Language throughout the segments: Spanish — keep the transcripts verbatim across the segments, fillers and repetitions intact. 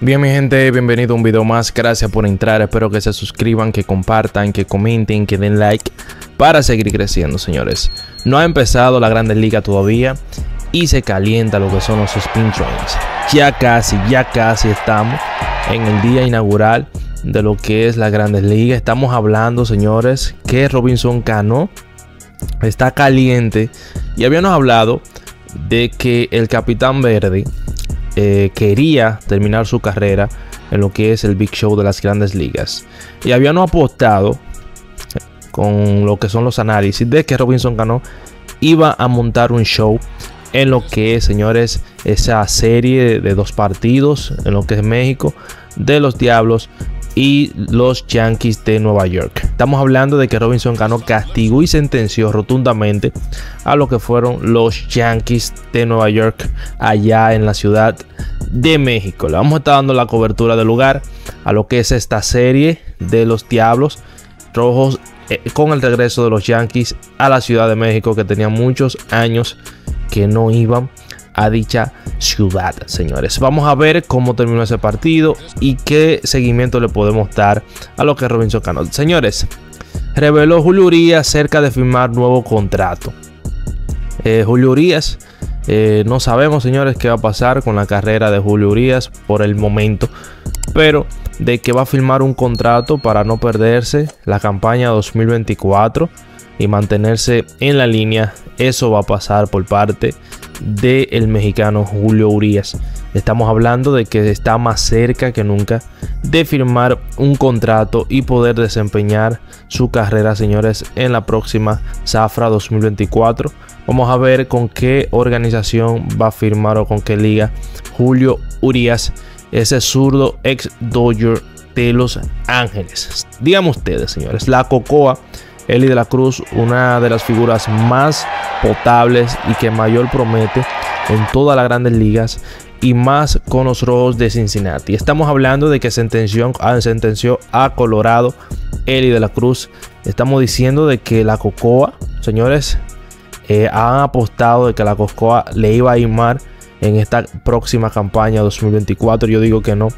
Bien, mi gente, bienvenido a un video más, gracias por entrar, espero que se suscriban, que compartan, que comenten, que den like para seguir creciendo, señores. No ha empezado la Grandes Ligas todavía y se calienta lo que son los spin trains. Ya casi, ya casi estamos en el día inaugural de lo que es la Grandes Ligas. Estamos hablando, señores, que Robinson Canó está caliente y habíamos hablado de que el capitán verde Eh, quería terminar su carrera en lo que es el Big Show de las Grandes Ligas, y habían apostado con lo que son los análisis de que Robinson Canó iba a montar un show en lo que es, señores, esa serie de dos partidos en lo que es México de los Diablos y los Yankees de Nueva York. Estamos hablando de que Robinson Canó castigó y sentenció rotundamente a lo que fueron los Yankees de Nueva York allá en la ciudad de México. Le vamos a estar dando la cobertura del lugar a lo que es esta serie de los Diablos Rojos eh, con el regreso de los Yankees a la Ciudad de México, que tenía muchos años que no iban a dicha ciudad, señores. Vamos a ver cómo terminó ese partido y qué seguimiento le podemos dar a lo que es Robinson Canó. Señores, reveló Julio Urías acerca de firmar nuevo contrato. Eh, Julio Urías, eh, no sabemos, señores, qué va a pasar con la carrera de Julio Urías por el momento, pero de que va a firmar un contrato para no perderse la campaña dos mil veinticuatro y mantenerse en la línea, eso va a pasar por parte del mexicano Julio Urías. Estamos hablando de que está más cerca que nunca de firmar un contrato y poder desempeñar su carrera, señores, en la próxima zafra dos mil veinticuatro. Vamos a ver con qué organización va a firmar o con qué liga Julio Urías, ese zurdo ex Dodger de Los Ángeles. Digan ustedes, señores, la cocoa. Elly De La Cruz, una de las figuras más potables y que mayor promete en todas las Grandes Ligas y más con los Rojos de Cincinnati. Estamos hablando de que sentenció, sentenció a Colorado Elly De La Cruz. Estamos diciendo de que la cocoa, señores, eh, han apostado de que la cocoa le iba a ir mal en esta próxima campaña dos mil veinticuatro. Yo digo que no,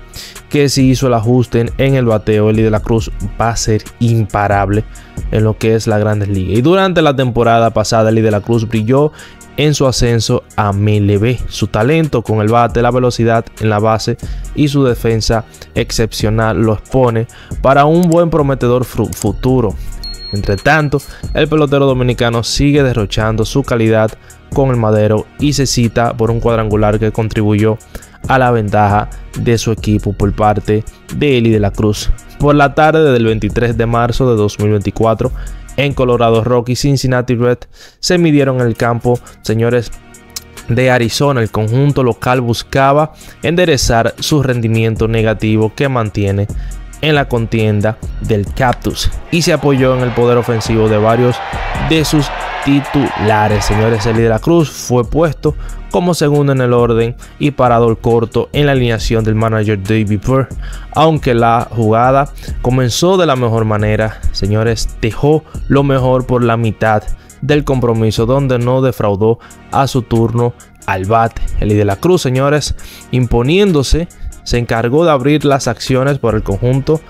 que si hizo el ajuste en el bateo, Elly De La Cruz va a ser imparable en lo que es la Grandes Ligas. Y durante la temporada pasada, Elly De La Cruz brilló en su ascenso a M L B. Su talento con el bate, la velocidad en la base y su defensa excepcional lo expone para un buen prometedor futuro. Entre tanto, el pelotero dominicano sigue derrochando su calidad con el madero y se cita por un cuadrangular que contribuyó a la ventaja de su equipo por parte de Elly De La Cruz. Por la tarde del veintitrés de marzo de dos mil veinticuatro, en Colorado Rockies, Cincinnati Reds se midieron en el campo, señores, de Arizona. El conjunto local buscaba enderezar su rendimiento negativo que mantiene en la contienda del Cactus y se apoyó en el poder ofensivo de varios de sus titulares, señores. Elly De La Cruz fue puesto como segundo en el orden y parador corto en la alineación del manager David Burr, aunque la jugada comenzó de la mejor manera, señores, dejó lo mejor por la mitad del compromiso, donde no defraudó a su turno al bate. Elly De La Cruz, señores, imponiéndose, se encargó de abrir las acciones por el conjunto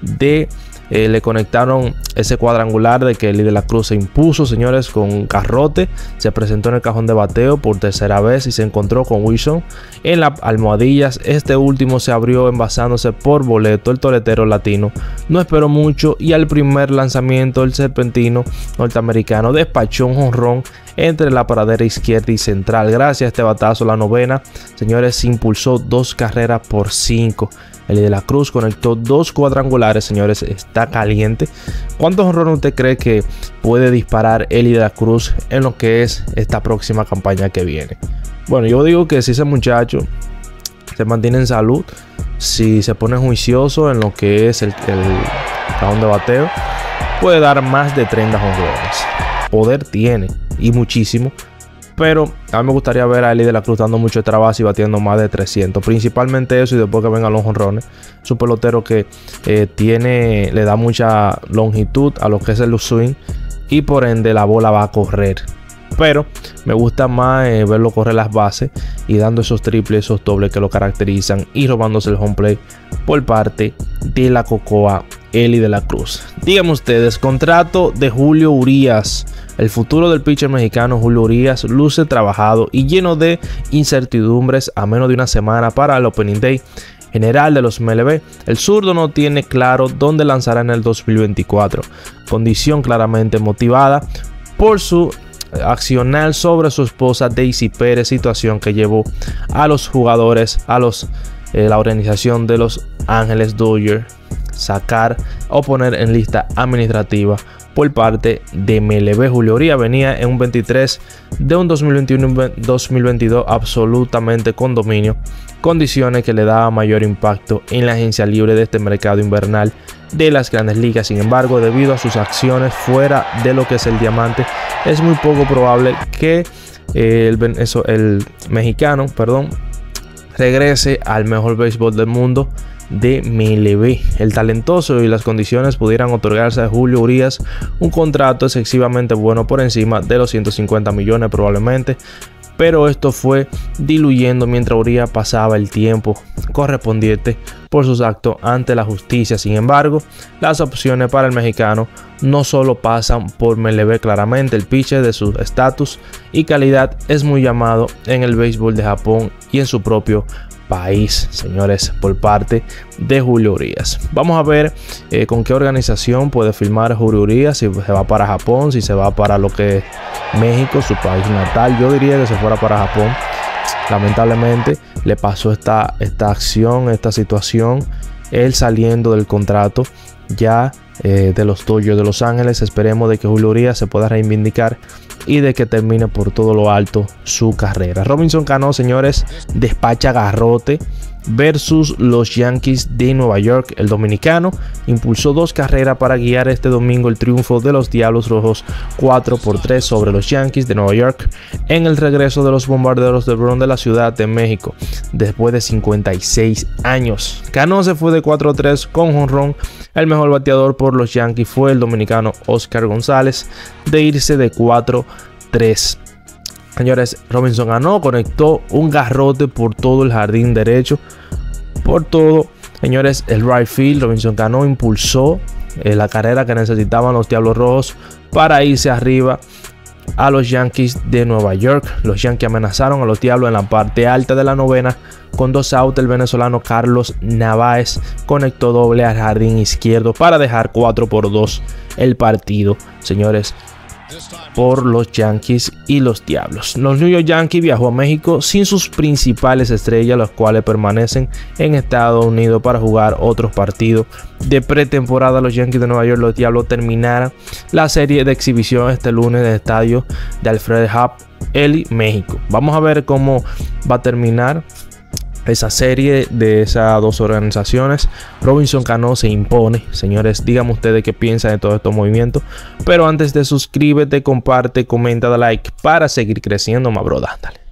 de Eh, le conectaron ese cuadrangular de que Elly De La Cruz se impuso, señores, con Carrote. Se presentó en el cajón de bateo por tercera vez y se encontró con Wilson en las almohadillas. Este último se abrió envasándose por boleto. El toletero latino no esperó mucho y al primer lanzamiento el serpentino norteamericano despachó un jonrón entre la paradera izquierda y central. Gracias a este batazo, la novena, señores, se impulsó dos carreras por cinco. Elly De La Cruz conectó dos cuadrangulares, señores, está caliente. ¿Cuántos jonrones usted cree que puede disparar Elly De La Cruz en lo que es esta próxima campaña que viene? Bueno, yo digo que si ese muchacho se mantiene en salud, si se pone juicioso en lo que es el cajón de bateo, puede dar más de treinta jonrones. Poder tiene y muchísimo, pero a mí me gustaría ver a Elly De La Cruz dando mucho trabas y batiendo más de trescientos. Principalmente eso, y después que vengan los jonrones. Es un pelotero que eh, tiene, le da mucha longitud a lo que es el swing y por ende la bola va a correr. pero me gusta más eh, verlo correr las bases y dando esos triples, esos dobles que lo caracterizan y robándose el home plate por parte de la Cocoa, Elly De La Cruz. Díganme ustedes, contrato de Julio Urías. El futuro del pitcher mexicano Julio Urías luce trabajado y lleno de incertidumbres a menos de una semana para el Opening Day general de los M L B. El zurdo no tiene claro dónde lanzará en el dos mil veinticuatro, condición claramente motivada por su accionar sobre su esposa Daisy Pérez, situación que llevó a los jugadores, a los, eh, la organización de Los Angeles Dodgers, sacar o poner en lista administrativa por parte de M L B. Julio Urías venía en un veintitrés de un dos mil veintiuno dos mil veintidós absolutamente con dominio, condiciones que le daban mayor impacto en la agencia libre de este mercado invernal de las grandes ligas. Sin embargo, debido a sus acciones fuera de lo que es el diamante, es muy poco probable que el, eso, el mexicano perdón, regrese al mejor béisbol del mundo de M L B. El talentoso y las condiciones pudieran otorgarse a Julio Urías un contrato excesivamente bueno, por encima de los ciento cincuenta millones probablemente, pero esto fue diluyendo mientras Urías pasaba el tiempo correspondiente por sus actos ante la justicia. Sin embargo, las opciones para el mexicano no solo pasan por M L B. Claramente el pitcher de su estatus y calidad es muy llamado en el béisbol de Japón y en su propio país, señores, por parte de Julio Urías. Vamos a ver eh, con qué organización puede firmar Julio Urías, si se va para Japón, si se va para lo que es México, su país natal. Yo diría que se fuera para Japón. Lamentablemente le pasó esta, esta acción, esta situación, él saliendo del contrato ya eh, de los Dodgers de Los Ángeles. Esperemos de que Julio Urías se pueda reivindicar y de que termine por todo lo alto su carrera. Robinson Canó, señores, despacha garrote versus los Yankees de Nueva York. El dominicano impulsó dos carreras para guiar este domingo el triunfo de los Diablos Rojos cuatro por tres sobre los Yankees de Nueva York en el regreso de los bombarderos de Bronx de la Ciudad de México después de cincuenta y seis años. Canó se fue de cuatro a tres con jonrón. El mejor bateador por los Yankees fue el dominicano Oscar González, de irse de cuatro a tres. Señores, Robinson Canó conectó un garrote por todo el jardín derecho, por todo, señores, el right field. Robinson Canó impulsó eh, la carrera que necesitaban los Diablos Rojos para irse arriba a los Yankees de Nueva York. Los Yankees amenazaron a los Diablos en la parte alta de la novena con dos outs. El venezolano Carlos Naváez conectó doble al jardín izquierdo para dejar cuatro por dos el partido, señores, por los Yankees y los Diablos. Los New York Yankees viajó a México sin sus principales estrellas, los cuales permanecen en Estados Unidos para jugar otros partidos de pretemporada. Los Yankees de Nueva York, los Diablos, terminaron la serie de exhibición este lunes en el estadio de Alfred Hub, Elly, México. Vamos a ver cómo va a terminar esa serie de esas dos organizaciones. Robinson Canó se impone, señores. Díganme ustedes qué piensan de todos estos movimientos, pero antes de suscríbete, comparte, comenta, da like para seguir creciendo, ma broda, dale.